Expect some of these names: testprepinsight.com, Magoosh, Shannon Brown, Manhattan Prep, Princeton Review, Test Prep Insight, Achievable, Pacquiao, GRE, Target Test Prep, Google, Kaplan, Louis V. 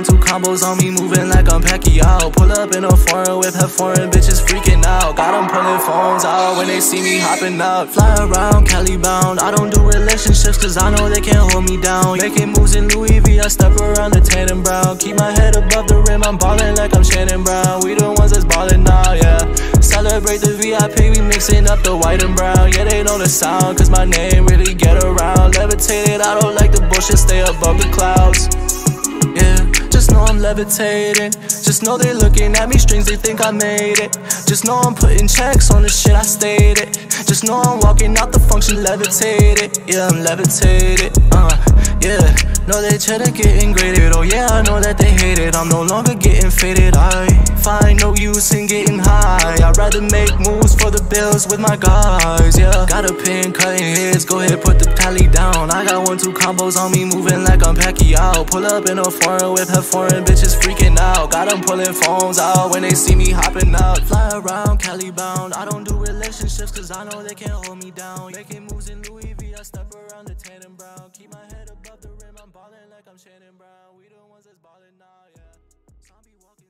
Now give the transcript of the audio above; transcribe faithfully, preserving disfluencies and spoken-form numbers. One, two combos on me, moving like I'm Pacquiao. Pull up in a foreign with her foreign bitches freaking out. Got them pulling phones out when they see me hopping out. Fly around, Cali bound. I don't do relationships cause I know they can't hold me down. Making moves in Louis V, I step around the Shannon Brown. Keep my head above the rim, I'm ballin' like I'm Shannon Brown. We the ones that's ballin' now, yeah. Celebrate the V I P, we mixing up the white and brown. Yeah, they know the sound, cause my name really get around. Levitated, I don't like the bullshit, stay above the clouds. Yeah, just know I'm levitating. Just know they looking at me, strings, they think I made it. Just know I'm putting checks on the shit I stated. Just know I'm walking out the function, levitated. Yeah, I'm levitated, uh, yeah. Know they cheddar getting graded, oh yeah, I know that they hate it. I'm no longer getting faded, I find no use in getting high. I'd rather make moves for the bills with my guys, yeah. Got a pin cutting heads, go ahead put the tally down. I got one, two combos on me, moving like I'm Pacquiao. Pull up in a foreign with her foreign bitches freaking out. Got them pulling phones out when they see me hopping out. Fly around, Cali bound, I don't do relationships cause I know they can't hold me down. Making moves in Louis V, I step around the Shannon Brown. Keep my head above the rim, I'm ballin' like I'm Shannon Brown. We the ones that's ballin' now, yeah. Zombie walking.